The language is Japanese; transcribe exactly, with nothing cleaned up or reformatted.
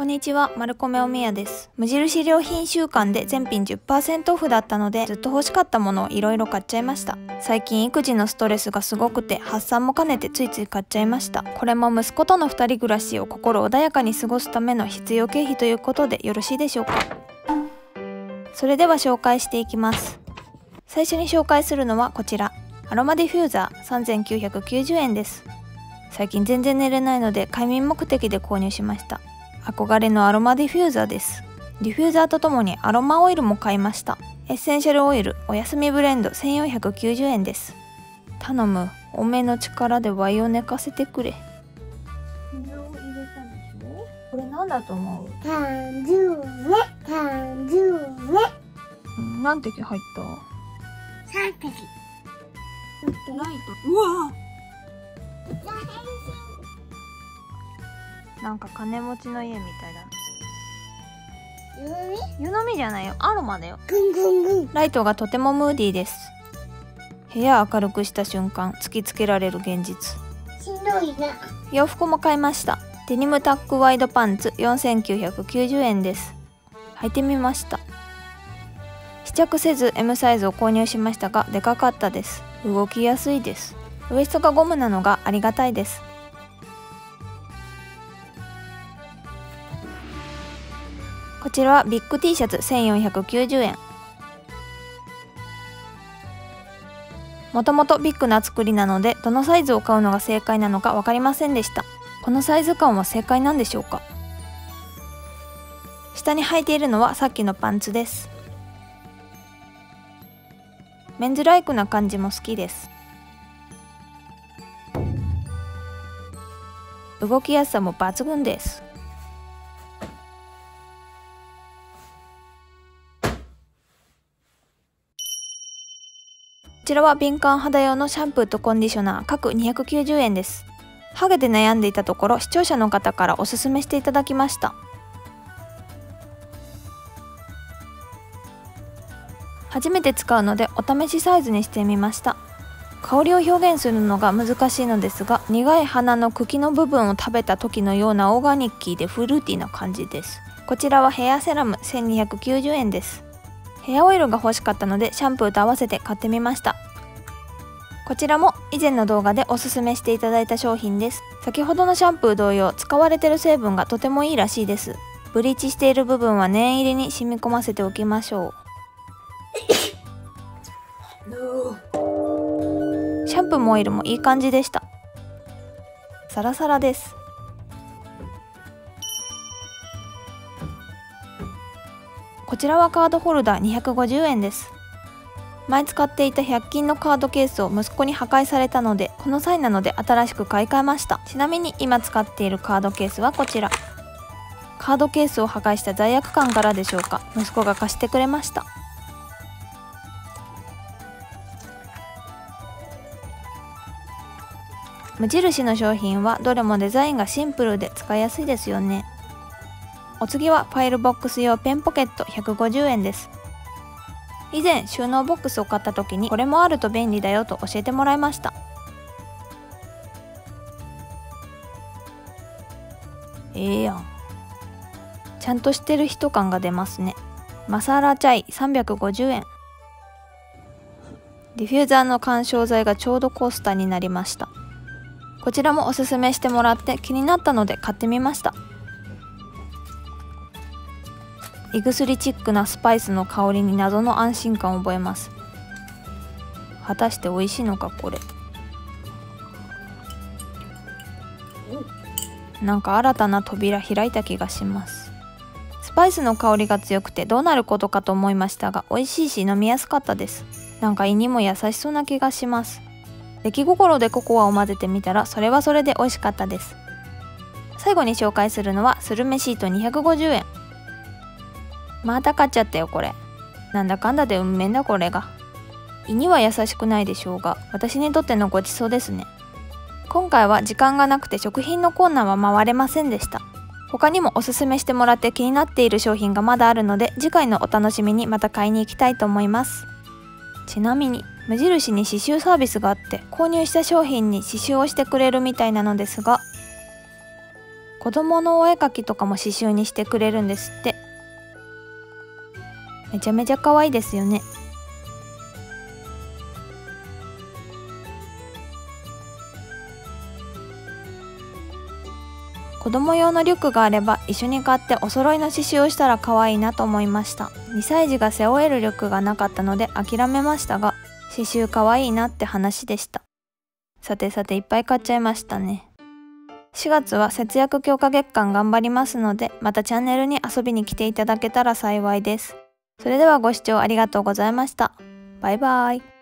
こんにちは、マルコメおみやです。無印良品週間で全品 じゅっパーセント オフだったので、ずっと欲しかったものをいろいろ買っちゃいました。最近育児のストレスがすごくて、発散も兼ねてついつい買っちゃいました。これも息子とのふたり暮らしを心穏やかに過ごすための必要経費ということでよろしいでしょうか。それでは紹介していきます。最初に紹介するのはこちら。アロマディフューザーさんぜんきゅうひゃくきゅうじゅうえんです。最近全然寝れないので、快眠目的で購入しました。憧れのアロマディフューザーです。ディフューザーとともにアロマオイルも買いました。エッセンシャルオイルおやすみブレンドせんよんひゃくきゅうじゅうえんです。頼む、おめの力でワイを寝かせてくれ。水を入れたんでしょ？これなんだと思う？缶ジュース、缶ジュース。何滴入った？三滴。ライト。うわぁ。なんか金持ちの家みたいだ。湯飲み？湯飲みじゃないよ、アロマだよ。ぐんぐんぐん。ライトがとてもムーディーです。部屋を明るくした瞬間、突きつけられる現実。しんどいな。洋服も買いました。デニムタックワイドパンツよんせんきゅうひゃくきゅうじゅうえんです。履いてみました。試着せず エム サイズを購入しましたが、でかかったです。動きやすいです。ウエストがゴムなのがありがたいです。こちらはビッグ T シャツせんよんひゃくきゅうじゅうえん。もともとビッグな作りなので、どのサイズを買うのが正解なのか分かりませんでした。このサイズ感は正解なんでしょうか。下に履いているのはさっきのパンツです。メンズライクな感じも好きです。動きやすさも抜群です。こちらは敏感肌用のシャンプーとコンディショナー各にひゃくきゅうじゅうえんです。ハゲで悩んでいたところ、視聴者の方からおすすめしていただきました。初めて使うのでお試しサイズにしてみました。香りを表現するのが難しいのですが、苦い花の茎の部分を食べた時のようなオーガニッキーでフルーティーな感じです。こちらはヘアセラムせんにひゃくきゅうじゅうえんです。ヘアオイルが欲しかったので、シャンプーと合わせて買ってみました。こちらも以前の動画でおすすめしていただいた商品です。先ほどのシャンプー同様、使われている成分がとてもいいらしいです。ブリーチしている部分は念入りに染み込ませておきましょう。シャンプーもオイルもいい感じでした。サラサラです。こちらはカードホルダーにひゃくごじゅうえんです。前使っていたひゃく均のカードケースを息子に破壊されたので、この際なので新しく買い替えました。ちなみに今使っているカードケースはこちら。カードケースを破壊した罪悪感からでしょうか、息子が貸してくれました。無印の商品はどれもデザインがシンプルで使いやすいですよね。お次はファイルボックス用ペンポケットひゃくごじゅうえんです。以前収納ボックスを買った時に、これもあると便利だよと教えてもらいました。ええやん。ちゃんとしてる人感が出ますね。マサーラチャイさんびゃくごじゅうえん。ディフューザーの緩衝材がちょうどコースターになりました。こちらもおすすめしてもらって気になったので買ってみました。胃薬チックなスパイスの香りに謎の安心感を覚えます。果たして美味しいのか。これなんか新たな扉開いた気がします。スパイスの香りが強くてどうなることかと思いましたが、美味しいし飲みやすかったです。なんか胃にも優しそうな気がします。出来心でココアを混ぜてみたら、それはそれで美味しかったです。最後に紹介するのはスルメシートにひゃくごじゅうえん。また買っちゃったよこれ。なんだかんだで運命だこれが。胃には優しくないでしょうが、私にとってのごちそうですね。今回は時間がなくて食品のコーナーは回れませんでした。他にもおすすめしてもらって気になっている商品がまだあるので、次回のお楽しみにまた買いに行きたいと思います。ちなみに無印に刺繍サービスがあって、購入した商品に刺繍をしてくれるみたいなのですが、子供のお絵描きとかも刺繍にしてくれるんですって。めちゃめちゃ可愛いですよね。子供用のリュックがあれば一緒に買ってお揃いの刺繍をしたら可愛いなと思いました。にさい児が背負えるリュックがなかったので諦めましたが、刺繍可愛いなって話でした。さてさていっぱい買っちゃいましたね。しがつは節約強化月間頑張りますので、またチャンネルに遊びに来ていただけたら幸いです。それではご視聴ありがとうございました。バイバイ。